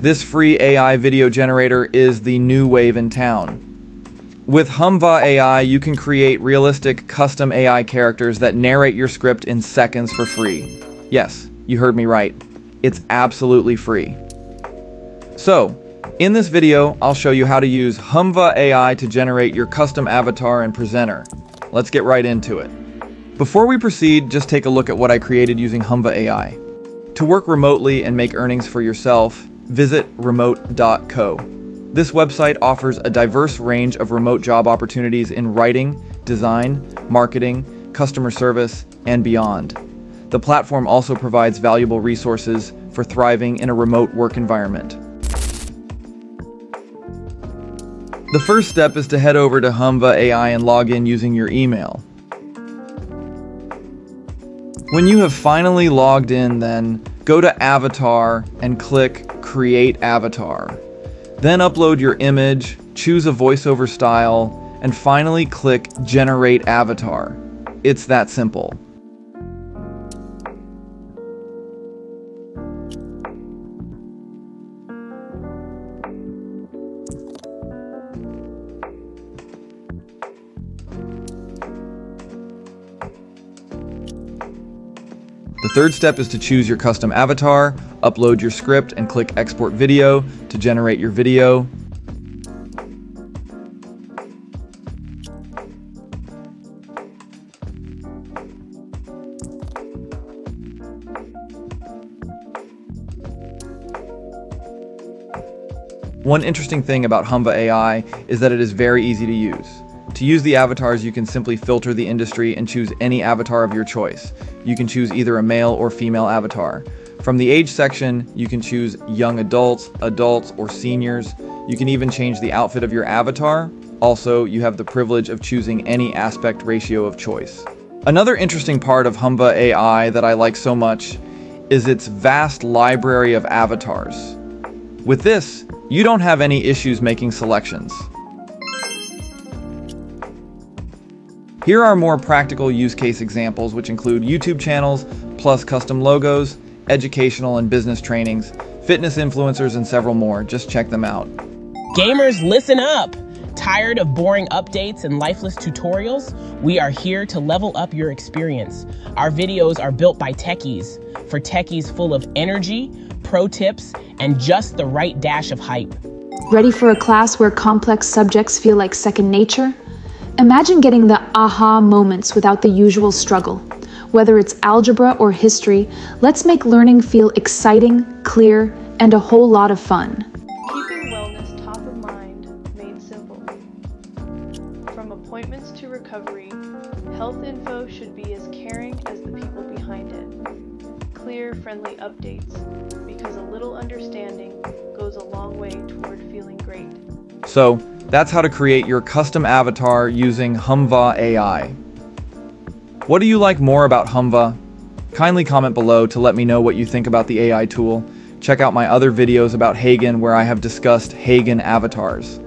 This free AI video generator is the new wave in town. With Humva AI, you can create realistic custom AI characters that narrate your script in seconds for free. Yes, you heard me right. It's absolutely free. So, in this video, I'll show you how to use Humva AI to generate your custom avatar and presenter. Let's get right into it. Before we proceed, just take a look at what I created using Humva AI. To work remotely and make earnings for yourself, visit remote.co. This website offers a diverse range of remote job opportunities in writing, design, marketing, customer service, and beyond. The platform also provides valuable resources for thriving in a remote work environment. The first step is to head over to Humva AI and log in using your email. When you have finally logged in, then go to Avatar and click Create Avatar. Then upload your image, choose a voiceover style, and finally click Generate Avatar. It's that simple. The third step is to choose your custom avatar, upload your script, and click Export Video to generate your video. One interesting thing about Humva AI is that it is very easy to use. To use the avatars, you can simply filter the industry and choose any avatar of your choice. You can choose either a male or female avatar. From the age section, you can choose young adults, adults, or seniors. You can even change the outfit of your avatar. Also, you have the privilege of choosing any aspect ratio of choice. Another interesting part of Humva AI that I like so much is its vast library of avatars. With this, you don't have any issues making selections. Here are more practical use case examples, which include YouTube channels, plus custom logos, educational and business trainings, fitness influencers, and several more. Just check them out. Gamers, listen up! Tired of boring updates and lifeless tutorials? We are here to level up your experience. Our videos are built by techies, for techies full of energy, pro tips, and just the right dash of hype. Ready for a class where complex subjects feel like second nature? Imagine getting the aha moments without the usual struggle. Whether it's algebra or history, let's make learning feel exciting, clear, and a whole lot of fun. Keeping wellness top of mind made simple. From appointments to recovery, health info should be as caring as the people behind it. Clear, friendly updates, because a little understanding goes a long way toward feeling great. So, that's how to create your custom avatar using Humva AI. What do you like more about Humva? Kindly comment below to let me know what you think about the AI tool. Check out my other videos about Hagen where I have discussed Hagen avatars.